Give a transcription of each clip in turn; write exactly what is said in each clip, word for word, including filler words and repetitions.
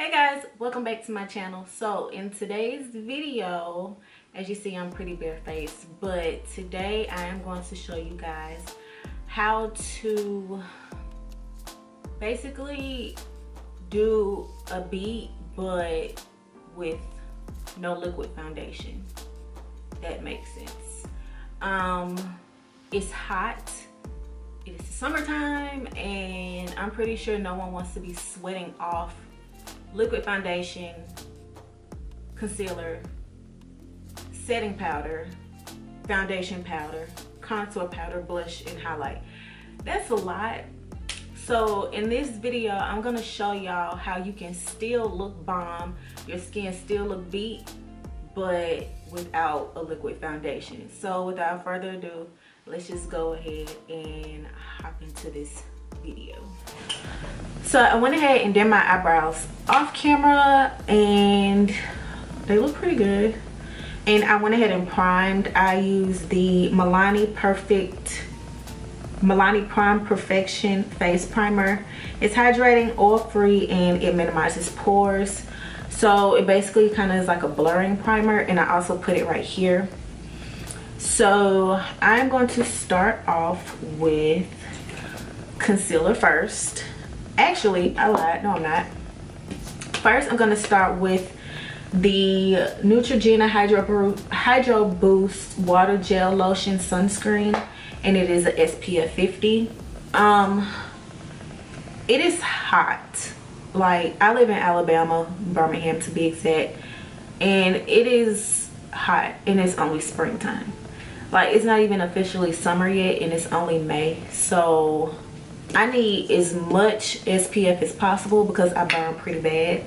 Hey guys, welcome back to my channel. So in today's video, as you see, I'm pretty barefaced, but today I am going to show you guys how to basically do a beat but with no liquid foundation. That makes sense. Um it's hot, it is summertime, and I'm pretty sure no one wants to be sweating off liquid foundation, concealer, setting powder, foundation powder, contour powder, blush, and highlight. That's a lot. So in this video, I'm gonna show y'all how you can still look bomb, your skin still look beat, but without a liquid foundation. So without further ado, let's just go ahead and hop into this video. So I went ahead and did my eyebrows off camera and they look pretty good. And I went ahead and primed. I used the Milani Perfect Milani Prime Perfection Face Primer. It's hydrating, oil-free, and it minimizes pores. So it basically kind of is like a blurring primer, and I also put it right here. So I'm going to start off with concealer first. Actually, I lied. No, I'm not. First, I'm going to start with the Neutrogena Hydro, Hydro Boost Water Gel Lotion Sunscreen, and it is a S P F fifty. Um, it is hot. Like, I live in Alabama, Birmingham to be exact, and it is hot, and it's only springtime. Like, it's not even officially summer yet, and it's only May, so I need as much S P F as possible because I burn pretty bad.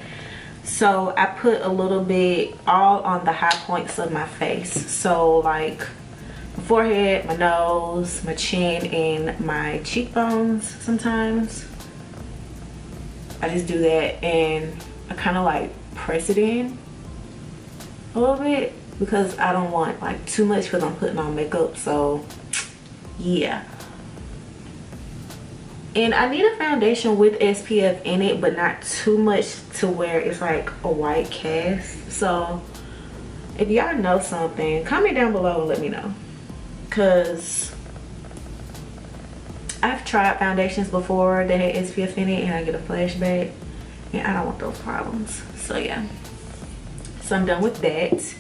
So I put a little bit all on the high points of my face. So like my forehead, my nose, my chin, and my cheekbones sometimes. I just do that and I kind of like press it in a little bit because I don't want like too much because I'm putting on makeup, so yeah. And I need a foundation with S P F in it, but not too much to where it's like a white cast. So if y'all know something, comment down below and let me know, because I've tried foundations before that had S P F in it and I get a flashback, and I don't want those problems. So yeah, so I'm done with that.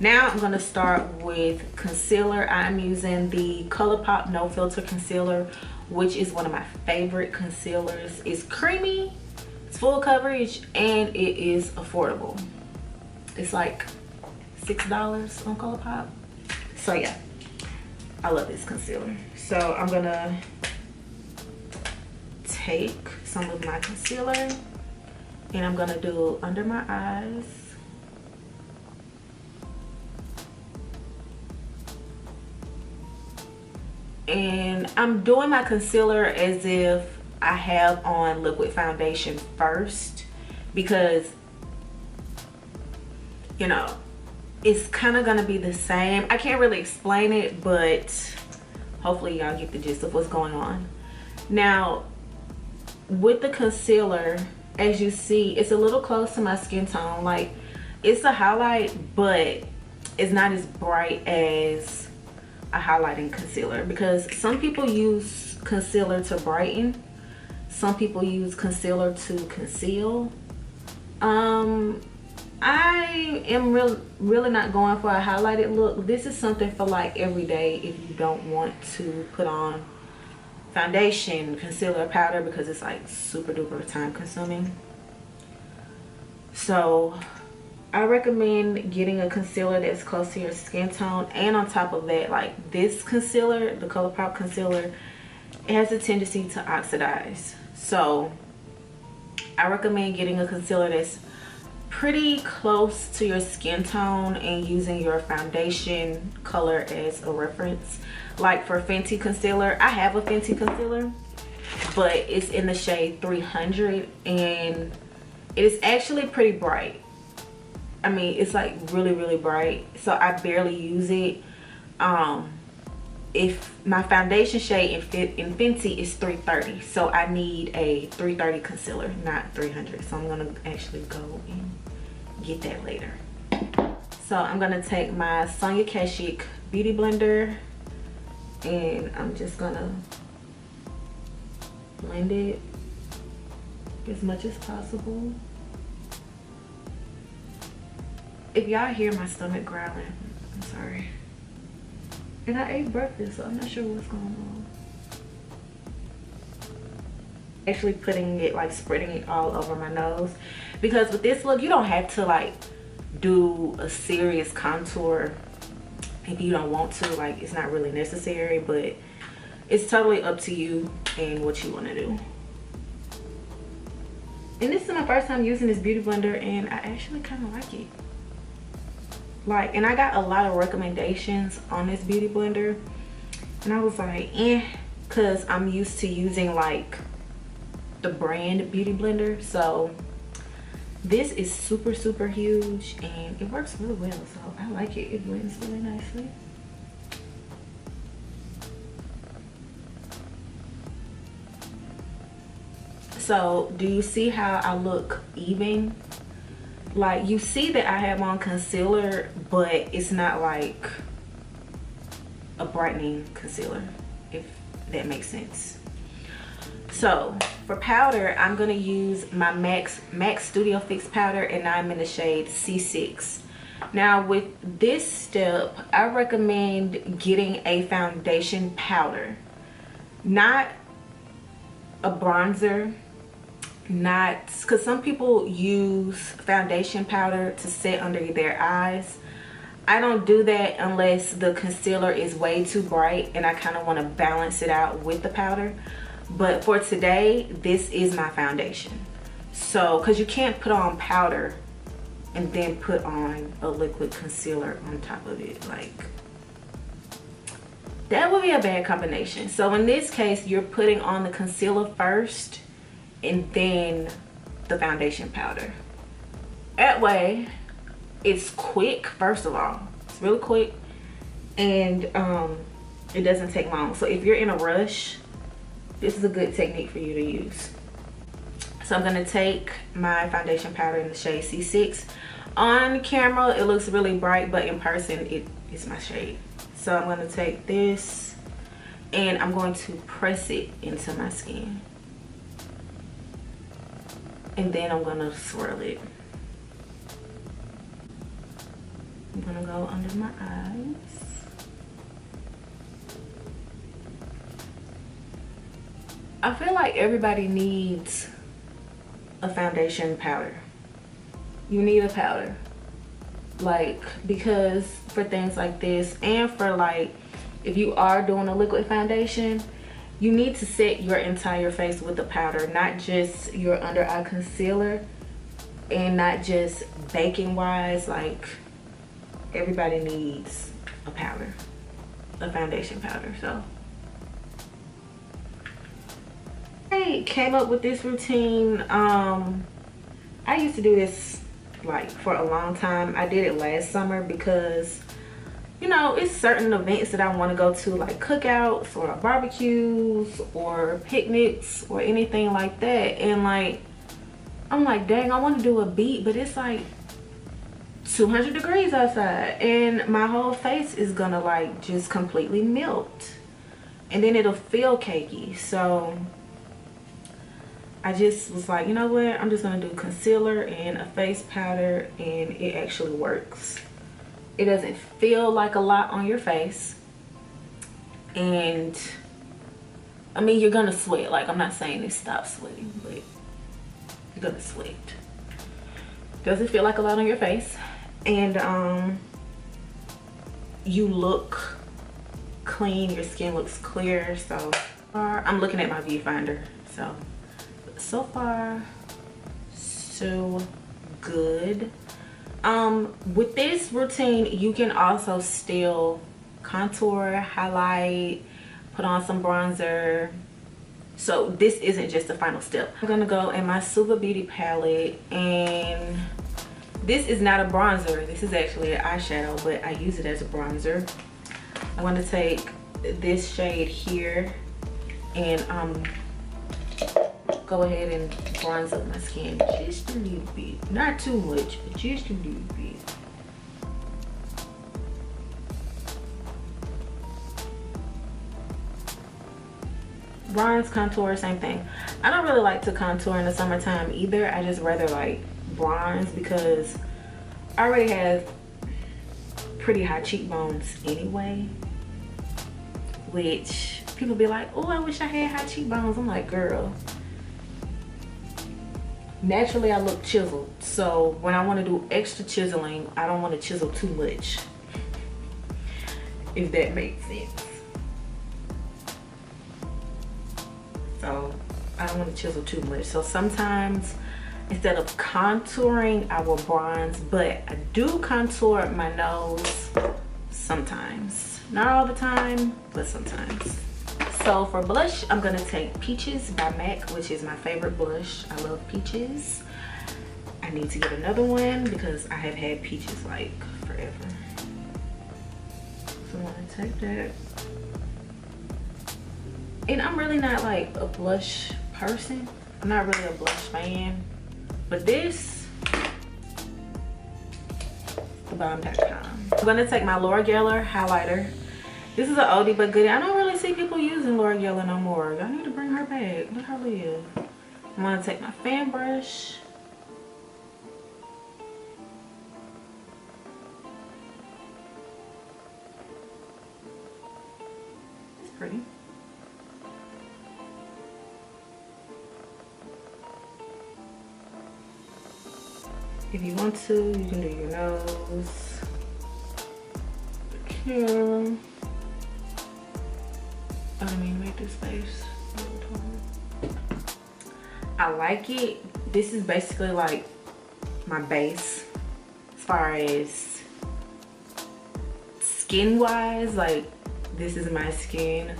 Now I'm going to start with concealer. I'm using the ColourPop No Filter Concealer, which is one of my favorite concealers. It's creamy, it's full coverage, and it is affordable. It's like six dollars on ColourPop. So yeah, I love this concealer. So I'm gonna take some of my concealer and I'm gonna do under my eyes. And I'm doing my concealer as if I have on liquid foundation first, because you know it's kind of gonna be the same. I can't really explain it, but hopefully y'all get the gist of what's going on. Now with the concealer, as you see, it's a little close to my skin tone. Like, it's a highlight, but it's not as bright as a highlighting concealer, because some people use concealer to brighten, some people use concealer to conceal. um I am real really not going for a highlighted look. This is something for like every day if you don't want to put on foundation, concealer, powder, because it's like super duper time consuming. So I recommend getting a concealer that's close to your skin tone. And on top of that, like this concealer, the ColourPop concealer, it has a tendency to oxidize. So I recommend getting a concealer that's pretty close to your skin tone and using your foundation color as a reference. Like for Fenty concealer, I have a Fenty concealer, but it's in the shade three hundred, and it is actually pretty bright. I mean, it's like really really bright, so I barely use it. Um if my foundation shade in, Fit, in Fenty is three thirty, so I need a three thirty concealer, not three hundred. So I'm gonna actually go and get that later. So I'm gonna take my Sonia Kashuk Beauty Blender and I'm just gonna blend it as much as possible. If y'all hear my stomach growling, I'm sorry. And I ate breakfast, so I'm not sure what's going on. Actually putting it, like spreading it all over my nose. Because with this look, you don't have to like do a serious contour if you don't want to. Like, it's not really necessary, but it's totally up to you and what you want to do. And this is my first time using this beauty blender and I actually kind of like it. Like, and I got a lot of recommendations on this beauty blender and I was like, eh, because I'm used to using like the brand beauty blender. So this is super super huge and it works really well, so I like it. It blends really nicely. So do you see how I look even? Like, you see that I have on concealer, but it's not like a brightening concealer, if that makes sense. So for powder, I'm gonna use my MAC Max Studio Fix Powder and I'm in the shade C six. Now with this step, I recommend getting a foundation powder, not a bronzer. Not because some people use foundation powder to set under their eyes. I don't do that unless the concealer is way too bright and I kind of want to balance it out with the powder. But for today, this is my foundation. So because you can't put on powder and then put on a liquid concealer on top of it, like that would be a bad combination. So in this case, you're putting on the concealer first and then the foundation powder. That way it's quick. First of all, it's really quick and um it doesn't take long. So if you're in a rush, this is a good technique for you to use. So I'm gonna take my foundation powder in the shade C six. On camera it looks really bright, but in person it is my shade. So I'm gonna take this and I'm going to press it into my skin. And then I'm gonna swirl it. I'm gonna go under my eyes. I feel like everybody needs a foundation powder. You need a powder. Like, because for things like this and for like, if you are doing a liquid foundation, you need to set your entire face with a powder, not just your under eye concealer and not just baking wise. Like, everybody needs a powder, a foundation powder. So I came up with this routine. Um, I used to do this like for a long time. I did it last summer because, you know, it's certain events that I want to go to, like cookouts or barbecues or picnics or anything like that. And like, I'm like, dang, I want to do a beat, but it's like two hundred degrees outside and my whole face is gonna like just completely melt and then it'll feel cakey. So I just was like, you know what, I'm just gonna do concealer and a face powder and it actually works. It doesn't feel like a lot on your face. And I mean, you're gonna sweat. Like, I'm not saying it stops sweating, but you're gonna sweat. Doesn't feel like a lot on your face. And um, you look clean, your skin looks clear. So far, I'm looking at my viewfinder. So, so far, so good. Um, with this routine, you can also still contour, highlight, put on some bronzer. So this isn't just the final step. I'm gonna go in my Suva Beauty palette and this is not a bronzer. This is actually an eyeshadow, but I use it as a bronzer. I'm gonna take this shade here and um go ahead and bronze up my skin just a little bit, not too much, but just a little bit. Bronze, contour, same thing. I don't really like to contour in the summertime either. I just rather like bronze because I already have pretty high cheekbones anyway, which people be like, oh, I wish I had high cheekbones. I'm like, girl, naturally I look chiseled, so when I want to do extra chiseling, I don't want to chisel too much, if that makes sense. So I don't want to chisel too much, so sometimes instead of contouring I will bronze, but I do contour my nose sometimes, not all the time, but sometimes. So for blush, I'm gonna take Peaches by MAC, which is my favorite blush. I love Peaches. I need to get another one because I have had Peaches like forever, so I'm gonna take that. And I'm really not like a blush person. I'm not really a blush fan. But this, the bomb dot com. I'm gonna take my Laura Geller highlighter. This is an oldie but goodie. I don't really see people using Laura Geller no more. Y'all need to bring her back. Let her live. I'm gonna take my fan brush. It's pretty. If you want to, you can do your nose, your chin. I don't mean make this space. I like it. This is basically like my base as far as skin wise. Like, this is my skin.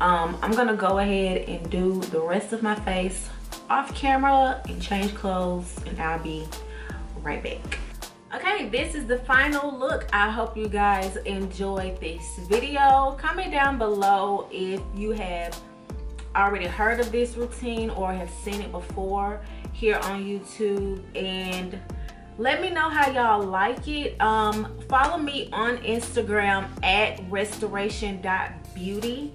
Um, I'm gonna go ahead and do the rest of my face off camera and change clothes, and I'll be right back. Okay, this is the final look. I hope you guys enjoyed this video. Comment down below if you have already heard of this routine or have seen it before here on YouTube, and let me know how y'all like it. Um follow me on Instagram at restoration dot beauty.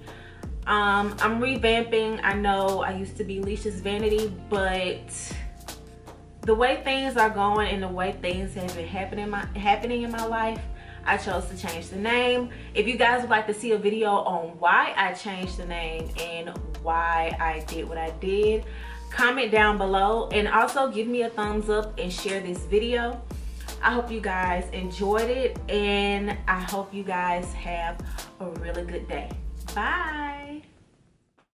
um I'm revamping. I know I used to be TaLesha's Vanity, but the way things are going and the way things have been happening in my, happening in my life, I chose to change the name. If you guys would like to see a video on why I changed the name and why I did what I did, comment down below, and also give me a thumbs up and share this video. I hope you guys enjoyed it, and I hope you guys have a really good day. Bye.